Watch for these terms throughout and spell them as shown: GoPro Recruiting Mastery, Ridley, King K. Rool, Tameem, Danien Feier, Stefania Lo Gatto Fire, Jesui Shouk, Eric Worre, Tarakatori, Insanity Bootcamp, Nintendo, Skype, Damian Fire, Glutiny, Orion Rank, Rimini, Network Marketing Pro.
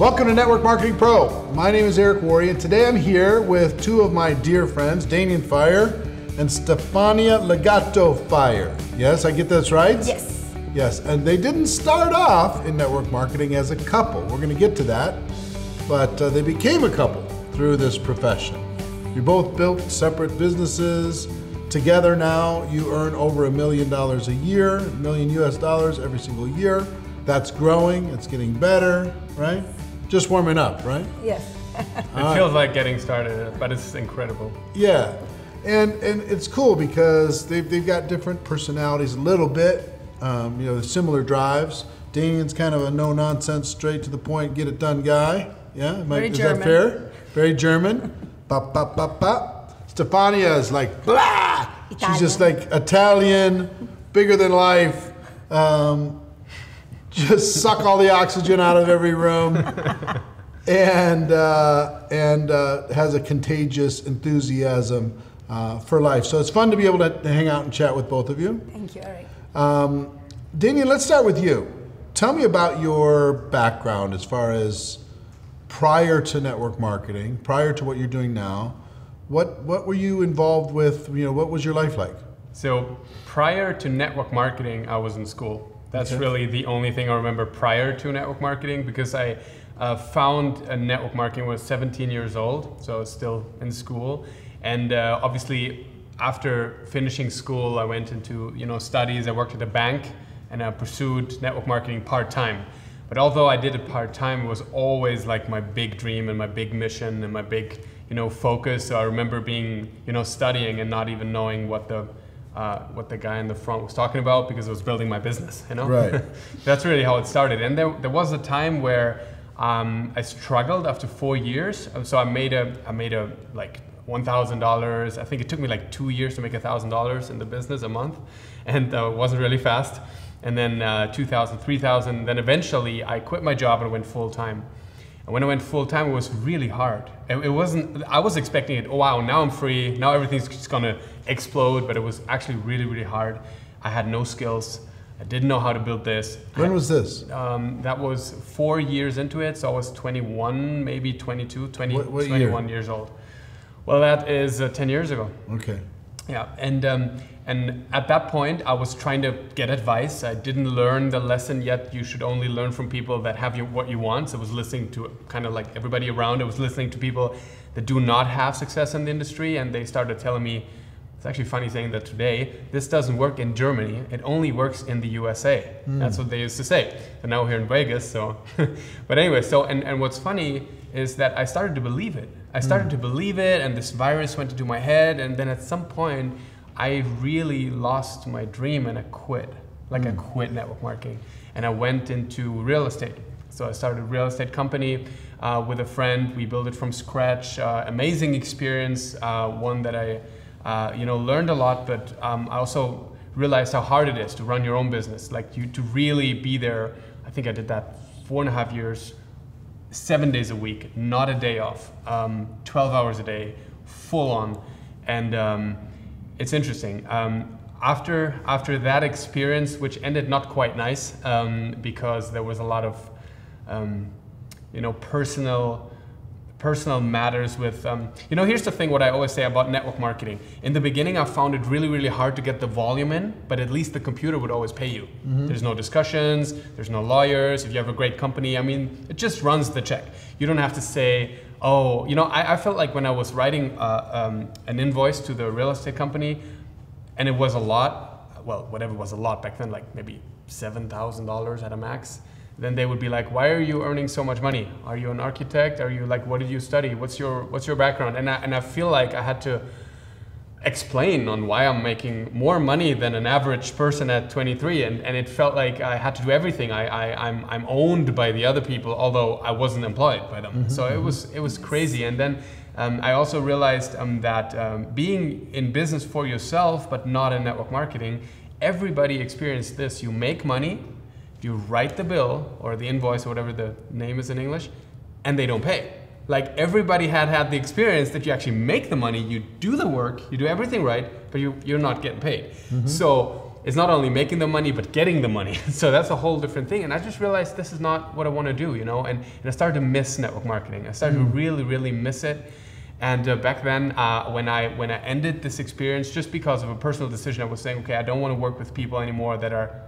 Welcome to Network Marketing Pro. My name is Eric Worre, and today I'm here with two of my dear friends, Damian Fire and Stefania Lo Gatto Fire. Yes, I get this right? Yes. Yes, and they didn't start off in network marketing as a couple. We're gonna get to that, but they became a couple through this profession. You both built separate businesses. Together now, you earn over $1 million a year, $1 million US every single year. That's growing, it's getting better, right? Just warming up, right? Yes. It feels like getting started, but it's incredible. Yeah, and it's cool because they've got different personalities a little bit, you know, similar drives. Damian's kind of a no-nonsense, straight to the point, get it done guy. Yeah, is that fair? Very German. Pop, pop, pop, pop. Stefania is like, blah! Italian. She's just like Italian, bigger than life. Just suck all the oxygen out of every room. and has a contagious enthusiasm for life. So it's fun to be able to hang out and chat with both of you. Thank you, Eric. Damian, let's start with you. Tell me about your background as far as prior to network marketing, prior to what you're doing now, what were you involved with, you know, what was your life like? So prior to network marketing, I was in school. That's really the only thing I remember prior to network marketing, because I found network marketing when I was 17 years old, so I was still in school. And obviously after finishing school, I went into, you know, studies. I worked at a bank and I pursued network marketing part-time. But although I did it part-time, it was always like my big dream and my big mission and my big, you know, focus. So I remember being, you know, studying and not even knowing what the guy in the front was talking about, because I was building my business, you know? Right. That's really how it started. And there was a time where I struggled after 4 years. So I made a like $1,000. I think it took me like 2 years to make $1,000 in the business a month. And it wasn't really fast. And then 2,000, 3,000, then eventually I quit my job and went full-time. And when I went full-time, it was really hard. It wasn't, I was expecting it, oh wow, now I'm free, now everything's just gonna explode, but it was actually really, really hard. I had no skills, I didn't know how to build this. When was this? That was 4 years into it, so I was 21, maybe 22, 21 years old. Well, that is 10 years ago. Okay. Yeah, and at that point, I was trying to get advice. I didn't learn the lesson yet. You should only learn from people that have what you want. So I was listening to kind of like everybody around. I was listening to people that do not have success in the industry, and they started telling me, it's actually funny saying that today, this doesn't work in Germany. It only works in the USA. Mm. That's what they used to say. And now we're here in Vegas, so. But anyway, so, and what's funny is that I started to believe it. I started to believe it, and this virus went into my head, and then at some point, I really lost my dream and I quit. Like I quit network marketing. And I went into real estate. So I started a real estate company with a friend. We built it from scratch. Amazing experience, one that I, you know, learned a lot, but I also realized how hard it is to run your own business. Like you to really be there. I think I did that 4.5 years, 7 days a week, not a day off, 12 hours a day, full on. And it's interesting. After that experience, which ended not quite nice, because there was a lot of, you know, personal matters with, you know, here's the thing, what I always say about network marketing. In the beginning, I found it really, really hard to get the volume in, but at least the computer would always pay you. Mm-hmm. There's no discussions, there's no lawyers. If you have a great company, I mean, it just runs the check. You don't have to say, oh, you know, I felt like when I was writing an invoice to the real estate company, and it was a lot, well, whatever was a lot back then, like maybe $7,000 at a max. Then they would be like, why are you earning so much money? Are you an architect? Are you like, what did you study? What's your background? And I feel like I had to explain on why I'm making more money than an average person at 23. And it felt like I had to do everything. I'm owned by the other people, although I wasn't employed by them. Mm-hmm. So it was crazy. And then I also realized that being in business for yourself, but not in network marketing, everybody experienced this. You make money, you write the bill or the invoice or whatever the name is in English, and they don't pay. Like everybody had the experience that you actually make the money, you do the work, you do everything right, but you're not getting paid. Mm-hmm. So is not only making the money, but getting the money. So that's a whole different thing. And I just realized this is not what I want to do, you know, and I started to miss network marketing. I started to really, really miss it. And back then, when I ended this experience, just because of a personal decision, I was saying, okay, I don't want to work with people anymore that are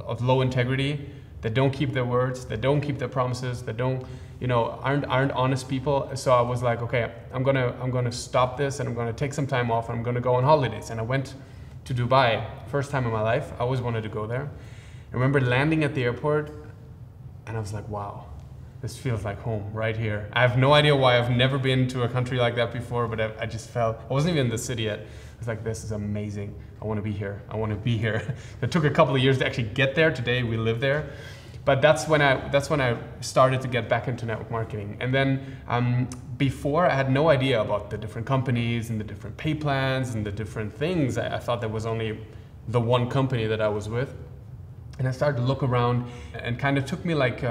of low integrity, that don't keep their words, that don't keep their promises, that don't, you know, aren't honest people. So I was like, okay, I'm gonna stop this, and I'm gonna take some time off, and I'm gonna go on holidays. And I went to Dubai, first time in my life. I always wanted to go there. I remember landing at the airport, and I was like, wow. This feels like home right here. I have no idea why. I've never been to a country like that before, but I just felt, I wasn't even in the city yet. I was like, this is amazing. I want to be here. I want to be here. It took a couple of years to actually get there. Today we live there. But that's when I started to get back into network marketing. And then before, I had no idea about the different companies and the different pay plans and the different things. I thought there was only the one company that I was with. And I started to look around, and kind of took me like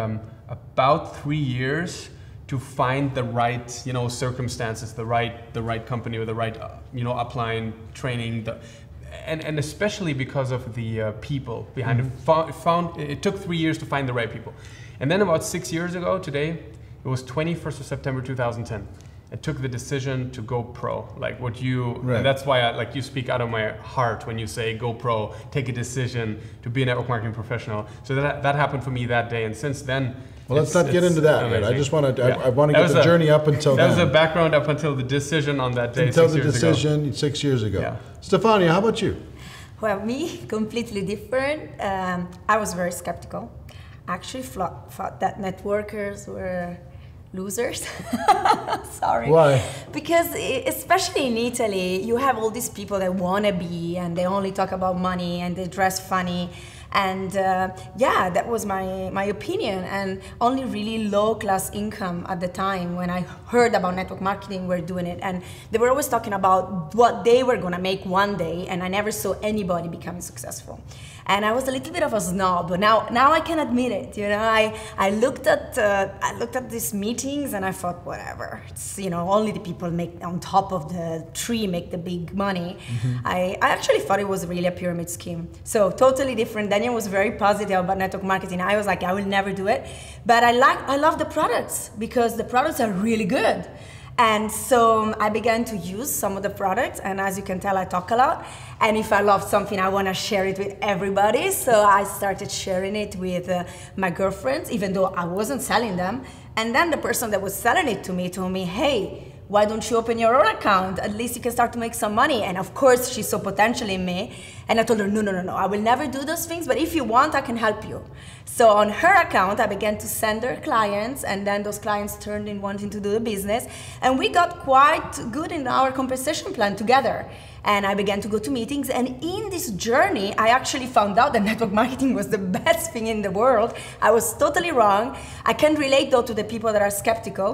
about 3 years to find the right, you know, circumstances, the right company, or the right, you know, upline training, and especially because of the people behind it. It took 3 years to find the right people, and then about 6 years ago today, it was 21st of September 2010. I took the decision to go pro, like what you, right. And that's why I, like, you speak out of my heart when you say go pro, take a decision to be a network marketing professional. So that happened for me that day, and since then. Well, let's not get into that, right? I just want to, yeah. I want to get the journey up until then. That was the background up until the decision on that day, until 6 years ago. Until the decision 6 years ago. Yeah. Stefania, how about you? Well, me, completely different. I was very skeptical. I actually thought that networkers were losers. Sorry. Why? Because especially in Italy, you have all these people that want to be, and they only talk about money, and they dress funny, and yeah, that was my opinion. And only really low class income at the time when I heard about network marketing were doing it, and they were always talking about what they were gonna make one day, and I never saw anybody becoming successful. And I was a little bit of a snob, but now I can admit it. You know, I looked at these meetings, and I thought, whatever. It's, you know, only the people make on top of the tree make the big money. I actually thought it was really a pyramid scheme. So totally different. Daniel was very positive about network marketing. I was like, I will never do it. But I love the products, because the products are really good. And so I began to use some of the products, and as you can tell, I talk a lot. And if I love something, I want to share it with everybody. So I started sharing it with my girlfriends, even though I wasn't selling them. And then the person that was selling it to me told me, hey, why don't you open your own account? At least you can start to make some money. And of course, she saw potential in me. And I told her, no, I will never do those things, but if you want, I can help you. So on her account, I began to send her clients, and then those clients turned in wanting to do the business. And we got quite good in our compensation plan together. And I began to go to meetings, and in this journey, I actually found out that network marketing was the best thing in the world. I was totally wrong. I can relate though to the people that are skeptical.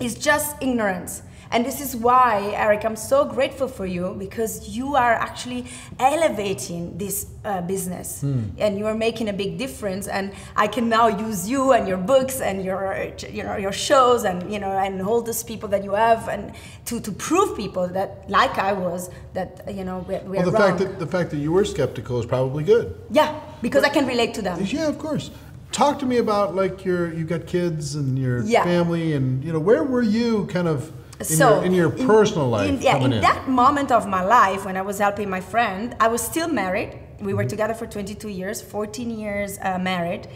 It's just ignorance. And this is why, Eric, I'm so grateful for you, because you are actually elevating this business, and you are making a big difference. And I can now use you and your books and your, you know, your shows, and, you know, and all those people that you have, and to prove people that, like I was, that, you know, we're wrong. The fact that you were skeptical is probably good. Yeah, because I can relate to them. Yeah, of course. Talk to me about, like, you've got kids and your family, and, you know, where were you kind of? In your personal life, in that moment of my life when I was helping my friend, I was still married. We were together for 22 years, 14 years married,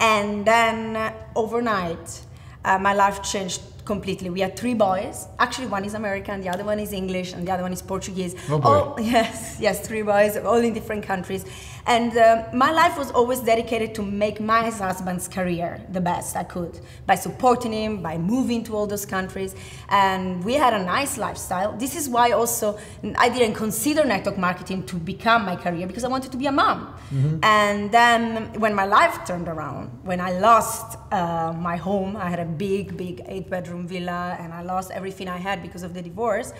and then overnight, my life changed completely. We had three boys. Actually, one is American, the other one is English, and the other one is Portuguese. Oh boy. All, yes, three boys, all in different countries. And my life was always dedicated to make my husband's career the best I could, by supporting him, by moving to all those countries. And we had a nice lifestyle. This is why also I didn't consider network marketing to become my career, because I wanted to be a mom. And then when my life turned around, when I lost my home, I had a big 8-bedroom villa, and I lost everything I had because of the divorce.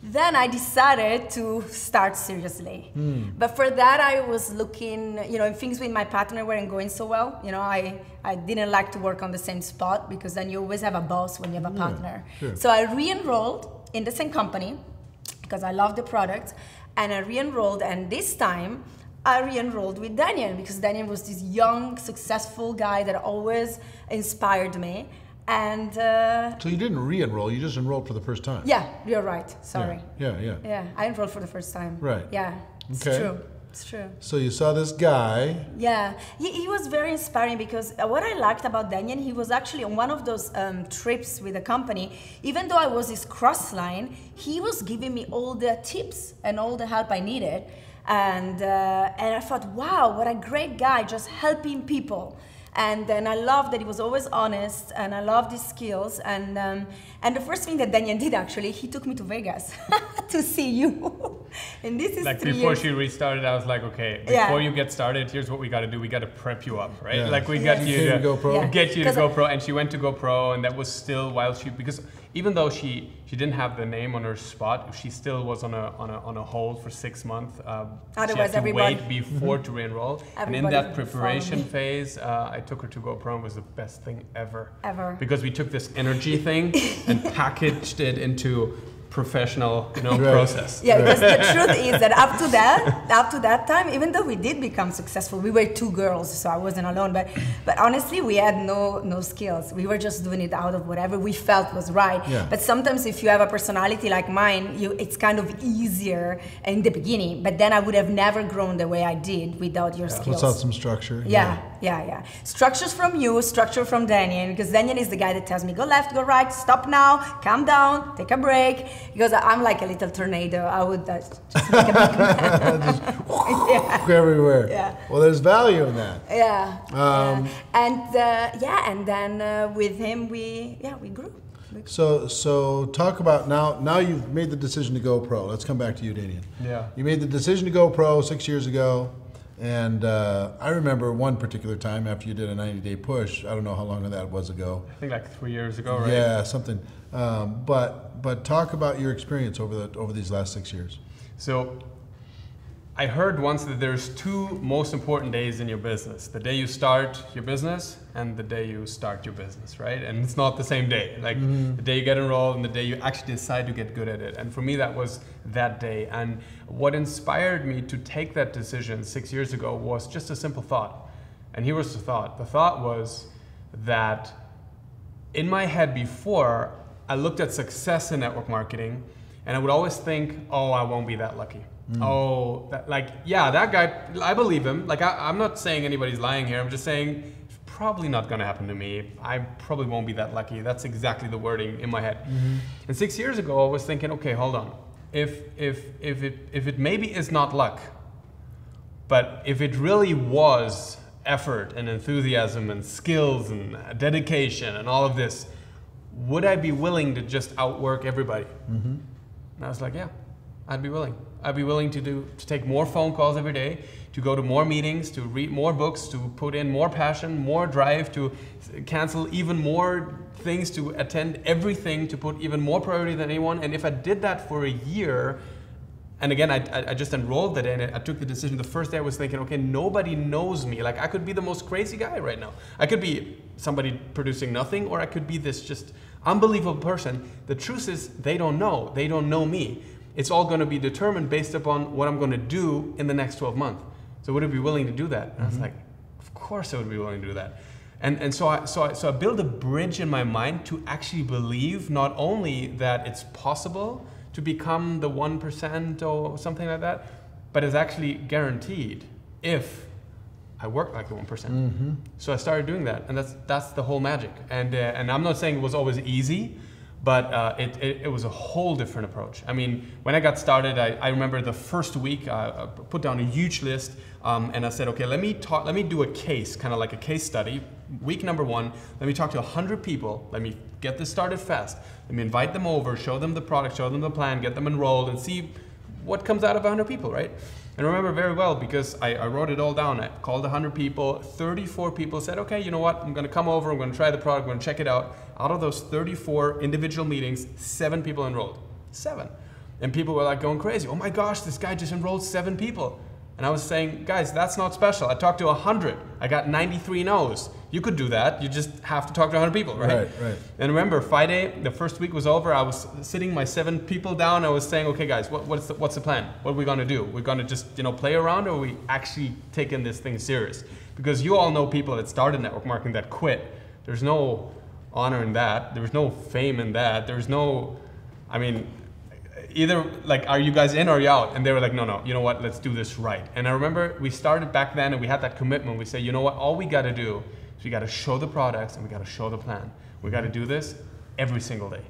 Then I decided to start seriously. But for that, I was looking, you know, and things with my partner weren't going so well. You know, I didn't like to work on the same spot, because then you always have a boss when you have a partner. Sure. So I re-enrolled in the same company, because I love the product, and I re-enrolled, and this time I re-enrolled with Daniel, because Daniel was this young, successful guy that always inspired me. And so you didn't re-enroll, you just enrolled for the first time. Yeah, you're right, sorry. Yeah, I enrolled for the first time. Right. Yeah, it's true. It's true. So you saw this guy. Yeah, he was very inspiring, because what I liked about Daniel, he was actually on one of those trips with the company. Even though I was his cross line, he was giving me all the tips and all the help I needed. And I thought, wow, what a great guy, just helping people. And then I loved that he was always honest, and I loved his skills. And the first thing that Daniel did, actually, he took me to Vegas to see you. And this is like before she restarted, I was like, okay, before you get started, here's what we got to do. We got to prep you up, right? Yeah. Like we got you to GoPro. Get you to GoPro, and she went to GoPro, and that was still while she, because even though she didn't have the name on her spot, she still was on a hold for 6 months. Otherwise, she had to wait before to re-enroll, and in that preparation phase, I took her to GoPro, and was the best thing ever. Ever. Because we took this energy thing and packaged it into professional, you know, process. Yeah, because the truth is that up to that time, even though we did become successful, we were two girls, so I wasn't alone. But honestly, we had no skills. We were just doing it out of whatever we felt was right. Yeah. But sometimes, if you have a personality like mine, it's kind of easier in the beginning. But then I would have never grown the way I did without your skills. Without some structure. Yeah. Structures from you, structure from Daniel, because Daniel is the guy that tells me go left, go right, stop now, calm down, take a break. Because I'm like a little tornado. I would just make a just everywhere. Yeah. Well, there's value in that. Yeah. And then with him we grew. So talk about now you've made the decision to go pro. Let's come back to you, Daniel. Yeah. You made the decision to go pro 6 years ago. And I remember one particular time after you did a 90-day push. I don't know how long that was ago. I think like 3 years ago, right? Yeah, something. But talk about your experience over these last 6 years. So I heard once that there's two most important days in your business: the day you start your business and the day you start your business, right? And it's not the same day. Like the day you get enrolled and the day you actually decide to get good at it. And for me, that was that day. And what inspired me to take that decision 6 years ago was just a simple thought. And here was the thought. The thought was that in my head before, I looked at success in network marketing, and I would always think, oh, I won't be that lucky. Oh, that guy, I believe him. Like, I'm not saying anybody's lying here. I'm just saying, probably not gonna happen to me. I probably won't be that lucky. That's exactly the wording in my head. And 6 years ago, I was thinking, okay, hold on. If it maybe is not luck, but if it really was effort and enthusiasm and skills and dedication and all of this, would I be willing to just outwork everybody? And I was like, yeah, I'd be willing. I'd be willing to take more phone calls every day, to go to more meetings, to read more books, to put in more passion, more drive, to cancel even more things, to attend everything, to put even more priority than anyone. And if I did that for a year, and again, I just enrolled that in it. I took the decision. The first day I was thinking, okay, nobody knows me. Like, I could be the most crazy guy right now. I could be somebody producing nothing, or I could be this just unbelievable person. The truth is, they don't know. They don't know me. It's all going to be determined based upon what I'm going to do in the next 12 months. So would it be willing to do that? And I was like, of course I would be willing to do that. And so I built a bridge in my mind to actually believe not only that it's possible to become the 1% or something like that, but it's actually guaranteed if I work like the 1%. So I started doing that, and that's the whole magic. And I'm not saying it was always easy, but it was a whole different approach. I mean, when I got started, I remember the first week, I put down a huge list, and I said, okay, let me do a case, kind of like a case study. Week number one, let me talk to 100 people, let me get this started fast, let me invite them over, show them the product, show them the plan, get them enrolled, and see what comes out of 100 people, right? And I remember very well, because I wrote it all down. I called 100 people, 34 people said, okay, you know what, I'm gonna come over, I'm gonna try the product, I'm gonna check it out. Out of those 34 individual meetings, 7 people enrolled, 7. And people were like going crazy. Oh my gosh, this guy just enrolled 7 people. And I was saying, guys, that's not special. I talked to 100, I got 93 no's. You could do that. You just have to talk to 100 people, right? Right. And remember, Friday, the first week was over. I was sitting my 7 people down. I was saying, okay, guys, what's the plan? What are we gonna do? We're gonna just play around, or are we actually taking this thing serious? Because you all know people that started network marketing that quit. There's no honor in that. There's no fame in that. There's no, I mean, either like, are you guys in or are you out? And they were like, no, no, you know what? Let's do this right. And I remember we started back then, and we had that commitment. We say, you know what? All we gotta do. So you got to show the products, and we got to show the plan. We got to do this every single day.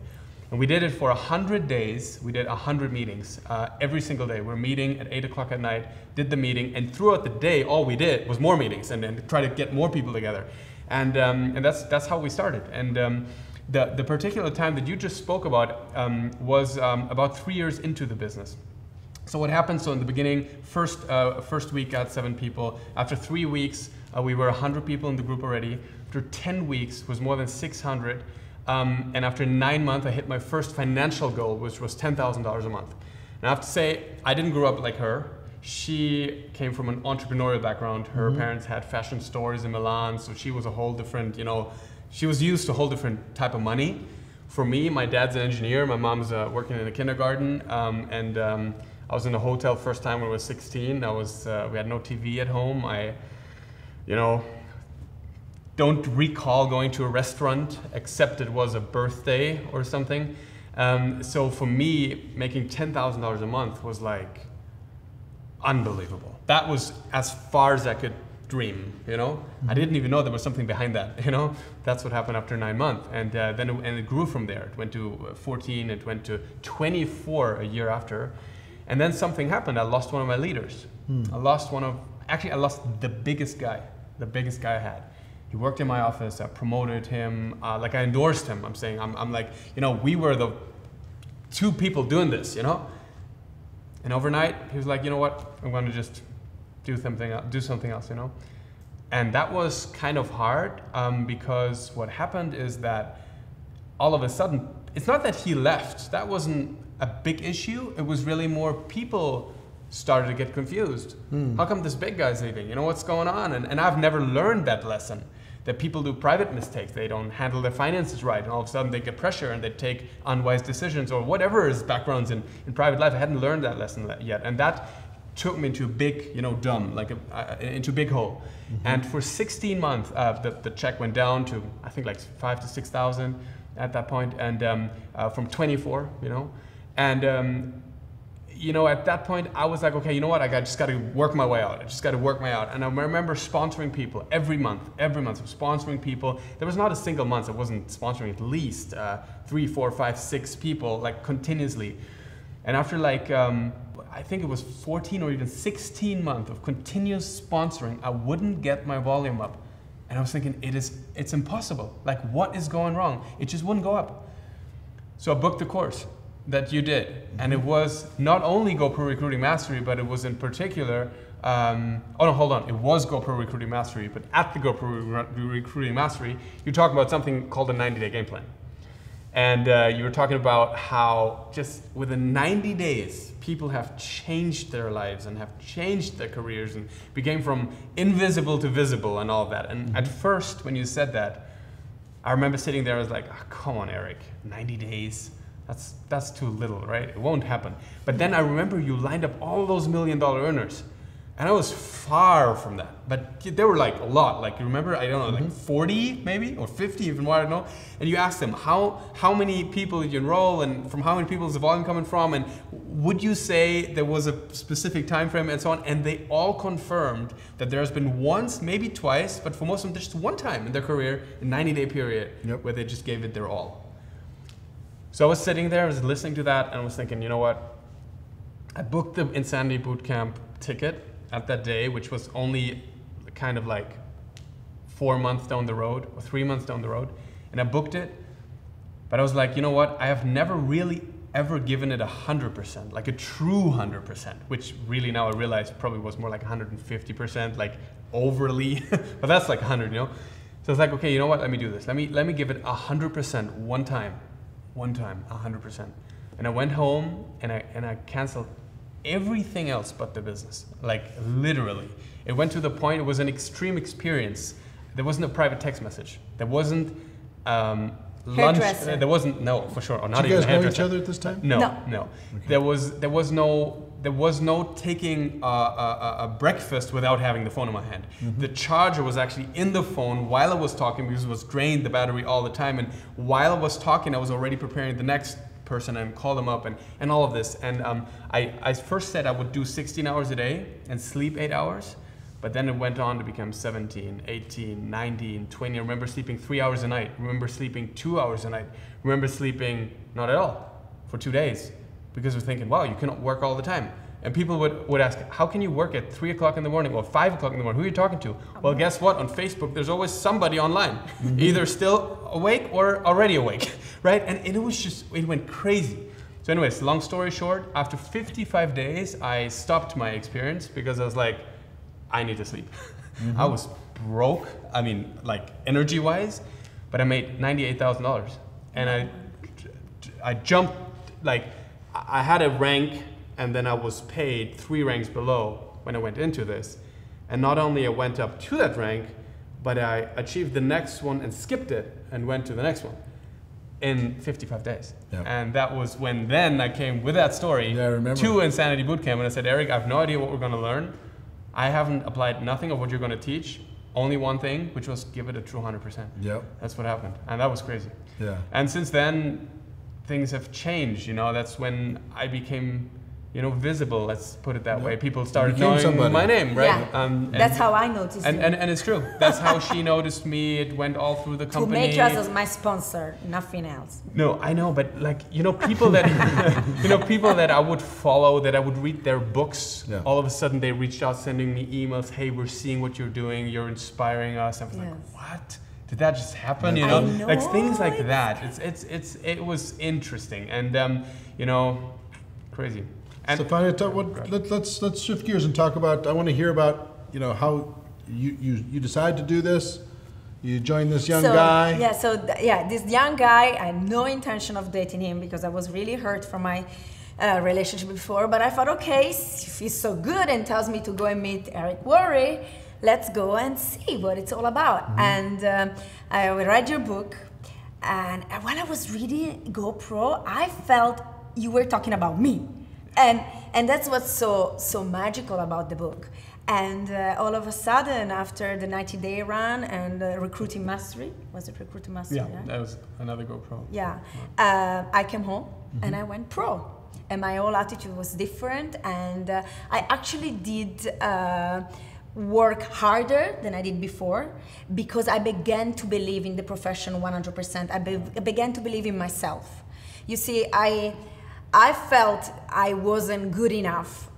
And we did it for 100 days. We did 100 meetings every single day. We're meeting at 8 o'clock at night, did the meeting, and throughout the day, all we did was more meetings and then try to get more people together. And that's how we started. And the particular time that you just spoke about was about 3 years into the business. So what happened? So in the beginning, first week got 7 people. After 3 weeks, we were 100 people in the group already. After 10 weeks, was more than 600. And after 9 months, I hit my first financial goal, which was $10,000 a month. And I have to say, I didn't grow up like her. She came from an entrepreneurial background. Her parents had fashion stores in Milan, so she was a whole different, she was used to a whole different type of money. For me, my dad's an engineer. My mom's working in a kindergarten, and I was in a hotel first time when I was 16. We had no TV at home. I don't recall going to a restaurant, except it was a birthday or something. So for me, making $10,000 a month was like unbelievable. That was as far as I could dream, I didn't even know there was something behind that, That's what happened after 9 months. And then it grew from there. It went to 14, it went to 24 a year after. And then something happened. I lost one of my leaders. Actually, I lost the biggest guy. The biggest guy I had. He worked in my office. I promoted him. Like I endorsed him. I'm like, we were the 2 people doing this, And overnight, he was like, you know what? I'm going to just do something else, And that was kind of hard because what happened is that all of a sudden, it's not that he left. That wasn't a big issue. It was really more people started to get confused. How come this big guy's leaving? What's going on? And I've never learned that lesson, that people do private mistakes. They don't handle their finances right, and all of a sudden they get pressure and they take unwise decisions or whatever his backgrounds in private life. I hadn't learned that lesson yet. And that took me into a big, into a big hole. And for 16 months, the check went down to, I think like 5,000 to 6,000 at that point, and from 24, And at that point, I was like, okay, I just got to work my way out. And I remember sponsoring people every month. I was sponsoring people. There was not a single month I wasn't sponsoring at least 3, 4, 5, 6 people, like continuously. And after like, I think it was 14 or even 16 months of continuous sponsoring, I wouldn't get my volume up. And I was thinking, it's impossible. Like, what is going wrong? It just wouldn't go up. So I booked the course that you did, and it was not only GoPro Recruiting Mastery, but it was in particular, it was GoPro Recruiting Mastery, but at the GoPro Recruiting Mastery, you talk about something called a 90-day game plan. And you were talking about how just within 90 days, people have changed their lives and have changed their careers and became from invisible to visible and all of that. And at first, when you said that, I remember sitting there, I was like, oh, come on, Eric, 90 days. That's too little, right? It won't happen. But then I remember you lined up all those $1 million earners, and I was far from that. But they were like a lot. Like, you remember, I don't know, like 40 maybe, or 50 even more, I don't know. And you asked them, how many people did you enroll, and from how many people is the volume coming from, and would you say there was a specific time frame, and so on. And they all confirmed that there has been once, maybe twice, but for most of them, just one time in their career, a 90-day period, where they just gave it their all. So I was sitting there, I was listening to that, and I was thinking, you know what? I booked the Insanity Bootcamp ticket at that day, which was only kind of like 4 months down the road, or 3 months down the road, and I booked it. But I was like, you know what? I have never really ever given it 100%, like a true 100%, which really now I realize probably was more like 150%, like overly, but that's like 100, So I was like, okay, you know what? Let me do this. Let me give it 100% one time. 100%. And I went home and I canceled everything else but the business. Like literally. It went to the point, it was an extreme experience There wasn't a private text message. There wasn't lunch. There wasn't for sure, or not even hairdresser. Did you guys know each other at this time? No, no. Okay. There was no taking a breakfast without having the phone in my hand. Mm-hmm. The charger was actually in the phone while I was talking because it was drained the battery all the time. And while I was talking, I was already preparing the next person and call them up and all of this. And I first said I would do 16 hours a day and sleep 8 hours. But then it went on to become 17, 18, 19, 20. I remember sleeping 3 hours a night. I remember sleeping 2 hours a night. I remember sleeping not at all for 2 days because we're thinking, wow, you cannot work all the time. And people would ask, how can you work at 3 o'clock in the morning or 5 o'clock in the morning? Who are you talking to? Well, guess what? On Facebook, there's always somebody online, mm-hmm. either still awake or already awake, right? And it was just, it went crazy. So anyways, long story short, after 55 days, I stopped my experience because I was like, I need to sleep. Mm-hmm. I was broke, I mean, like energy-wise, but I made $98,000. And I jumped, like, I had a rank, and then I was paid 3 ranks below when I went into this. And not only I went up to that rank, but I achieved the next one and skipped it and went to the next one in 55 days. Yep. And that was when then I came with that story to Insanity Bootcamp and I said, Eric, I have no idea what we're gonna learn. I haven't applied nothing of what you're gonna teach, only one thing, which was give it a true 100%. Yep. That's what happened, and that was crazy. Yeah. And since then, things have changed, you know, that's when I became visible, let's put it that way. People started knowing my name, right? Yeah. That's how I noticed you. And it's true. That's how she noticed me. It went all through the company. To make us as my sponsor, nothing else. No, I know, but like, you know, people that, you know, people that I would follow, that I would read their books, yeah. all of a sudden they reached out, sending me emails, hey, we're seeing what you're doing, you're inspiring us. I was like, what? Did that just happen? You know, like things like that. It was interesting and, you know, crazy. Stefania, let's shift gears and talk about, I want to hear about, you know, how you decide to do this. You join this young guy. Yeah, so this young guy, I had no intention of dating him because I was really hurt from my relationship before, but I thought, okay, if he's so good and tells me to go and meet Eric Worre, let's go and see what it's all about. Mm-hmm. And I read your book, and when I was reading GoPro, I felt you were talking about me. And that's what's so magical about the book. And all of a sudden, after the 90-day run and Recruiting Mastery, was it Recruiting Mastery? Yeah, that was another GoPro. Yeah, I came home and I went pro. And my whole attitude was different. And I actually did work harder than I did before because I began to believe in the profession 100%. I began to believe in myself. You see, I felt I wasn't good enough,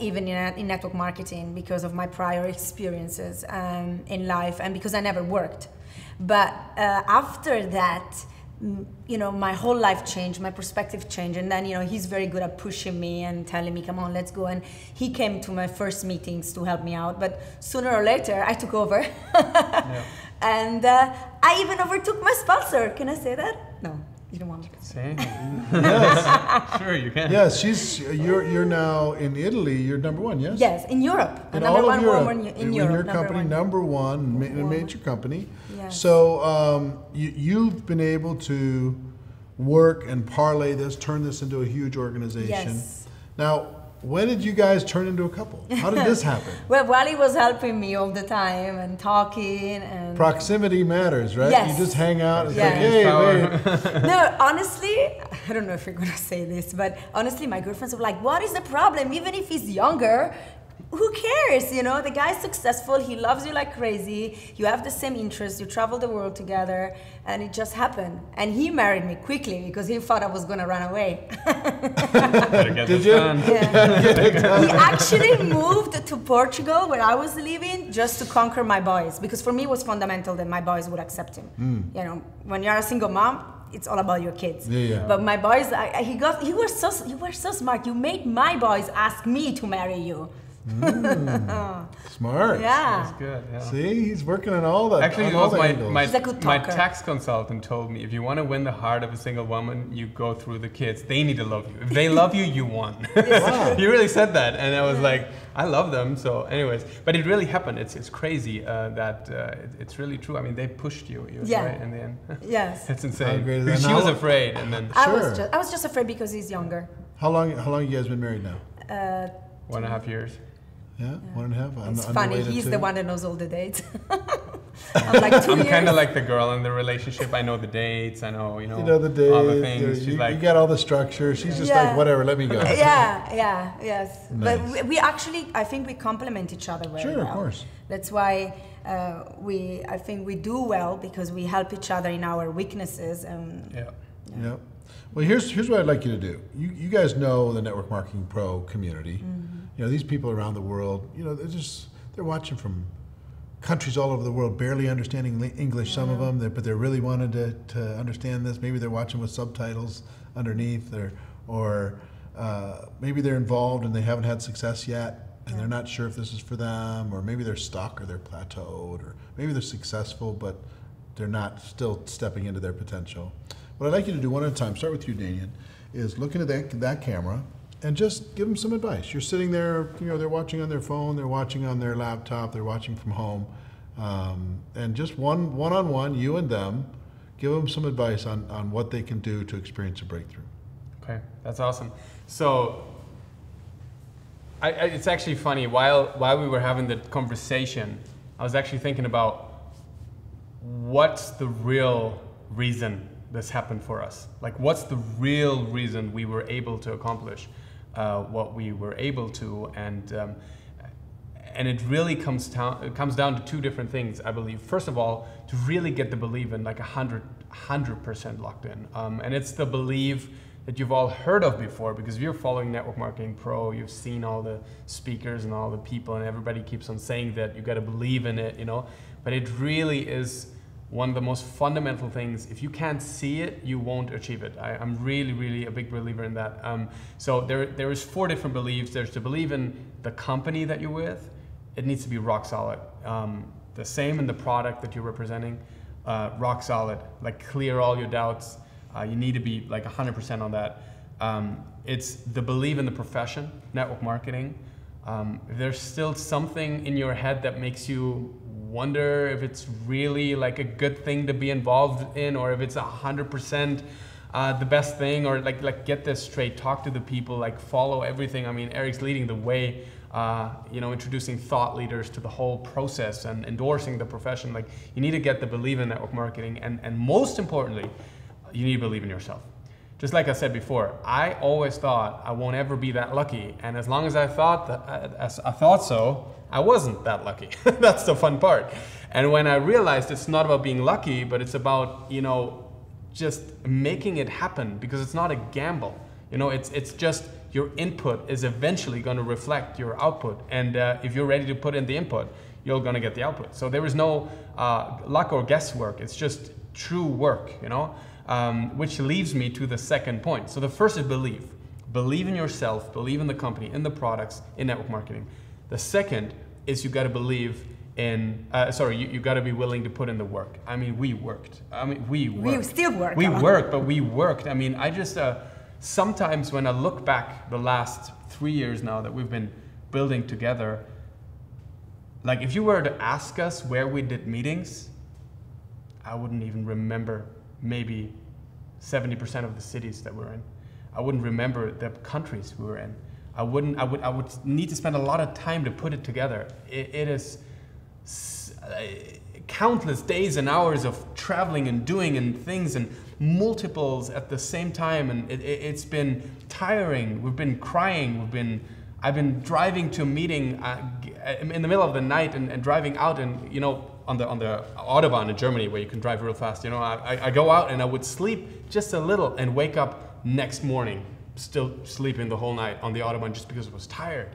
even in network marketing, because of my prior experiences in life and because I never worked. But after that, you know, my whole life changed, my perspective changed, and then, you know, he's very good at pushing me and telling me, come on, let's go, and he came to my first meetings to help me out, but sooner or later, I took over. Yeah. And I even overtook my sponsor. Can I say that? No. You don't want to say. Yes. Sure, you can. Yes, she's. You're now in Italy. You're number one. Yes. Yes, in Europe. In all of Europe. In your company, number one, major company. Yes. So you've been able to work and parlay this, turn this into a huge organization. Yes. Now, when did you guys turn into a couple? How did this happen? Well, Wally was helping me all the time and talking and... Proximity matters, right? Yes. You just hang out and like, hey, wait. No, honestly, I don't know if you're going to say this, but honestly, my girlfriends were like, what is the problem? Even if he's younger, who cares? You know, the guy's successful, he loves you like crazy, you have the same interests, you travel the world together, and it just happened. And he married me quickly because he thought I was gonna run away. Did you? Yeah. He actually moved to Portugal where I was living just to conquer my boys, because for me it was fundamental that my boys would accept him. Mm. You know, when you're a single mom, it's all about your kids. Yeah, yeah. But my boys, he was so smart. You made my boys ask me to marry you. Smart. Yeah. That's good. Yeah. See, he's working on all that. Actually, my tax consultant told me, if you want to win the heart of a single woman, you go through the kids. They need to love you. If they love you, you won. Wow. You really said that, and I was like, I love them. So, anyways, but it really happened. It's crazy that it's really true. I mean, they pushed you. Right in the end. Yes. That's insane. She was afraid, and then I was just afraid because he's younger. How long you guys been married now? 1.5 years. Yeah, 1.5. It's funny, he's the one that knows all the dates. I'm kind of like the girl in the relationship. I know the dates, I know, the dates, all the things. She's like, you got all the structure. She's just like, whatever, let me go. Yes. Nice. But we actually, I think we complement each other well. Sure, of course. That's why I think we do well, because we help each other in our weaknesses. And, yeah. Well, here's what I'd like you to do. You guys know the Network Marketing Pro community. Mm-hmm. You know, these people around the world, they're watching from countries all over the world, barely understanding English, some of them, but they really wanted to understand this. Maybe they're watching with subtitles underneath, or maybe they're involved and they haven't had success yet, and they're not sure if this is for them, or maybe they're stuck or they're plateaued, or maybe they're successful, but they're not still stepping into their potential. What I'd like you to do one at a time, start with you, Daniel, is look into that camera, and just give them some advice. You're sitting there, they're watching on their phone, they're watching on their laptop, they're watching from home. And just one-on-one, you and them, give them some advice on what they can do to experience a breakthrough. Okay, that's awesome. So, it's actually funny, while we were having the conversation, I was actually thinking about what's the real reason this happened for us. Like, what's the real reason we were able to accomplish what we were able to, and it really comes down to two different things, I believe. First of all, to really get the belief in, like 100% locked in, and it's the belief that you've all heard of before, because if you're following Network Marketing Pro, you've seen all the speakers and all the people, and everybody keeps on saying that you got to believe in it, but it really is one of the most fundamental things. If you can't see it, you won't achieve it. I'm really, really a big believer in that. So there is 4 different beliefs. There's to believe in the company that you're with. It needs to be rock solid. The same in the product that you're representing, rock solid. Like, clear all your doubts. You need to be like 100% on that. It's the belief in the profession, network marketing. There's still something in your head that makes you wonder if it's really like a good thing to be involved in, or if it's 100% the best thing, or like get this straight, talk to the people, like follow everything. I mean, Eric's leading the way, introducing thought leaders to the whole process and endorsing the profession. Like, you need to get the belief in network marketing, and most importantly, you need to believe in yourself. Just like I said before, I always thought I won't ever be that lucky, and as long as I thought that, as I thought so, I wasn't that lucky. That's the fun part. And when I realized it's not about being lucky, but it's about just making it happen, because it's not a gamble. It's just your input is eventually going to reflect your output, and if you're ready to put in the input, you're going to get the output. So there is no luck or guesswork. It's just true work. Which leads me to the second point. So the first is believe. Believe in yourself, believe in the company, in the products, in network marketing. The second is you got to believe in, you got to be willing to put in the work. I mean, we worked. We still work. We worked, but we worked. I mean, I just, sometimes when I look back the last 3 years now that we've been building together, like, if you were to ask us where we did meetings, I wouldn't even remember maybe 70% of the cities that we're in. I wouldn't remember the countries we were in. I would need to spend a lot of time to put it together. It is countless days and hours of traveling and doing and things and multiples at the same time, and it's been tiring. We've been crying. I've been driving to a meeting in the middle of the night and driving out, and on the Autobahn in Germany, where you can drive real fast, I go out and I would sleep just a little and wake up next morning still sleeping the whole night on the Autobahn, just because I was tired.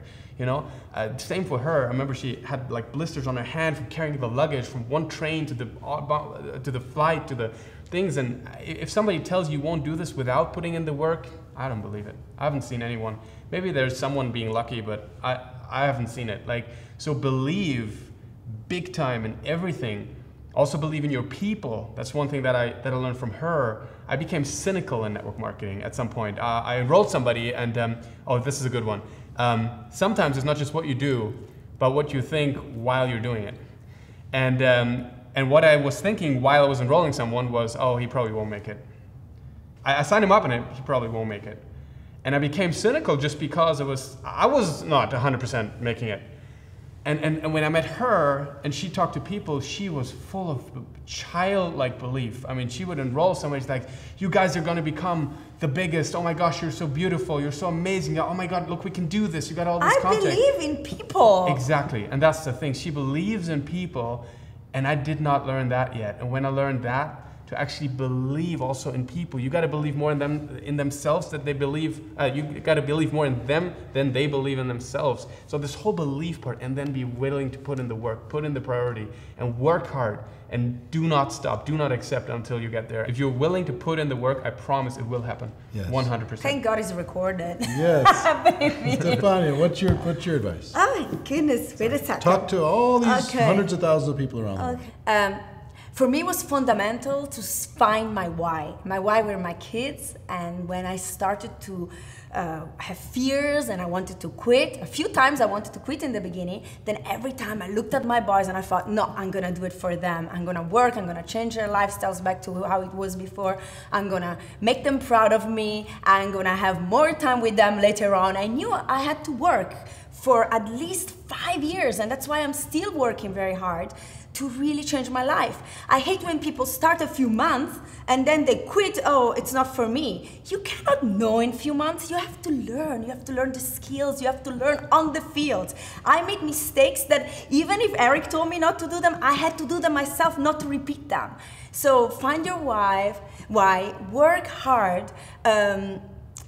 Same for her. I remember she had like blisters on her hand from carrying the luggage from one train to the flight to the things. And if somebody tells you won't do this without putting in the work, I don't believe it. I haven't seen anyone. Maybe there's someone being lucky, but I haven't seen it. Like, so believe big time in everything. Also believe in your people. That's one thing that I learned from her. I became cynical in network marketing at some point. I enrolled somebody and, oh, this is a good one. Sometimes it's not just what you do, but what you think while you're doing it. And what I was thinking while I was enrolling someone was, oh, he probably won't make it. I signed him up and he probably won't make it. And I became cynical just because I was not 100% making it. And when I met her and she talked to people, she was full of childlike belief. I mean, she would enroll somebody, she's like, you guys are going to become the biggest. Oh my gosh, you're so beautiful. You're so amazing. Oh my God, look, we can do this. You got all this content. I believe in people. Exactly. And that's the thing. She believes in people. And I did not learn that yet. And when I learned that, to actually believe also in people, you got to believe more in them, in themselves, that they believe. You got to believe more in them than they believe in themselves. So this whole belief part, and then be willing to put in the work, put in the priority, and work hard, and do not stop, do not accept until you get there. If you're willing to put in the work, I promise it will happen. Yes, 100%. Thank God it's recorded. Yes, baby. Stefania, what's your advice? Oh my goodness, wait a second. Talk to all these hundreds of thousands of people around. Okay. For me, it was fundamental to find my why. My why were my kids, and when I started to have fears and I wanted to quit, a few times I wanted to quit in the beginning, then every time I looked at my boys and I thought, no, I'm gonna do it for them. I'm gonna work, I'm gonna change their lifestyles back to how it was before. I'm gonna make them proud of me. I'm gonna have more time with them later on. I knew I had to work for at least 5 years, and that's why I'm still working very hard to really change my life. I hate when people start a few months and then they quit, oh, it's not for me. You cannot know in a few months, you have to learn. You have to learn the skills, you have to learn on the field. I made mistakes that even if Eric told me not to do them, I had to do them myself, not to repeat them. So find your why, work hard,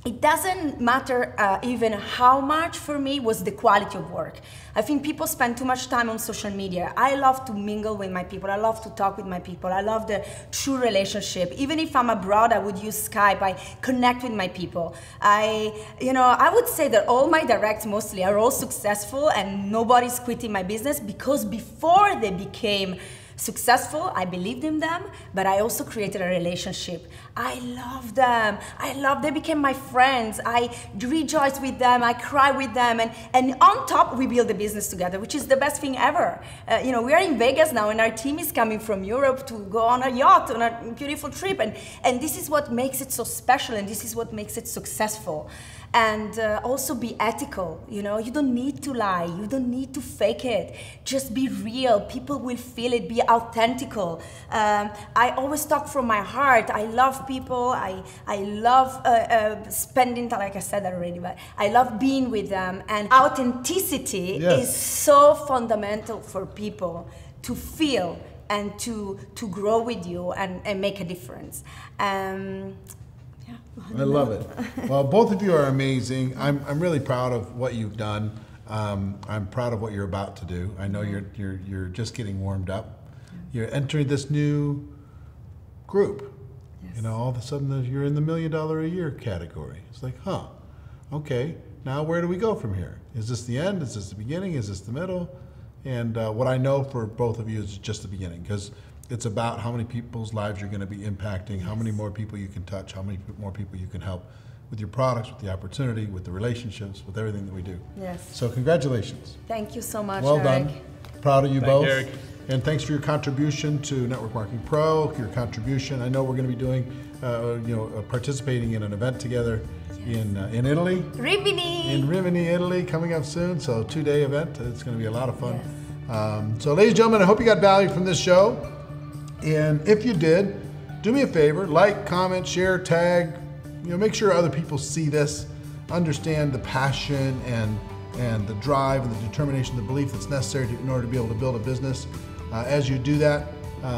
it doesn't matter even how much. For me was the quality of work. I think people spend too much time on social media. I love to mingle with my people. I love to talk with my people. I love the true relationship. Even if I'm abroad, I would use Skype. I connect with my people. I would say that all my directs mostly are all successful and nobody's quitting my business because before they became successful, I believed in them, but I also created a relationship. I love them. They became my friends. I rejoice with them. I cry with them. And on top, we build a business together, which is the best thing ever. We are in Vegas now, and our team is coming from Europe to go on a yacht, on a beautiful trip. And this is what makes it so special, and this is what makes it successful. And also be ethical, you don't need to lie, you don't need to fake it, just be real, people will feel it, be authentical. I always talk from my heart, I love people, I love spending time, like I said already, but I love being with them, and authenticity is so fundamental for people to feel and to grow with you and make a difference. I love it. Well, both of you are amazing. I'm really proud of what you've done. I'm proud of what you're about to do. I know you're just getting warmed up. You're entering this new group. Yes. All of a sudden you're in the $1 million a year category. It's like, huh? Okay. Now where do we go from here? Is this the end? Is this the beginning? Is this the middle? And what I know for both of you is just the beginning, because it's about how many people's lives you're going to be impacting, how many more people you can touch, how many more people you can help with your products, with the opportunity, with the relationships, with everything that we do. Yes. So congratulations. Thank you so much, Well done. Proud of you both. Eric. And thanks for your contribution to Network Marketing Pro, your contribution. I know we're going to be doing, participating in an event together in Italy. Rimini. In Rimini, Italy, coming up soon. So two-day event. It's going to be a lot of fun. Yes. So ladies and gentlemen, I hope you got value from this show. And if you did, do me a favor, like, comment, share, tag, make sure other people see this, understand the passion and the drive and the determination, the belief that's necessary in order to be able to build a business. As you do that,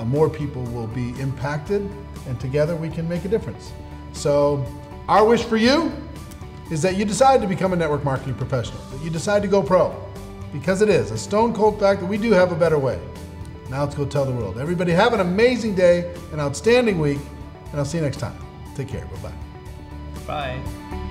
more people will be impacted, and together we can make a difference. So our wish for you is that you decide to become a network marketing professional, that you decide to go pro, because it is a stone cold fact that we do have a better way. Now let's go tell the world. Everybody have an amazing day, an outstanding week, and I'll see you next time. Take care. Bye-bye. Bye.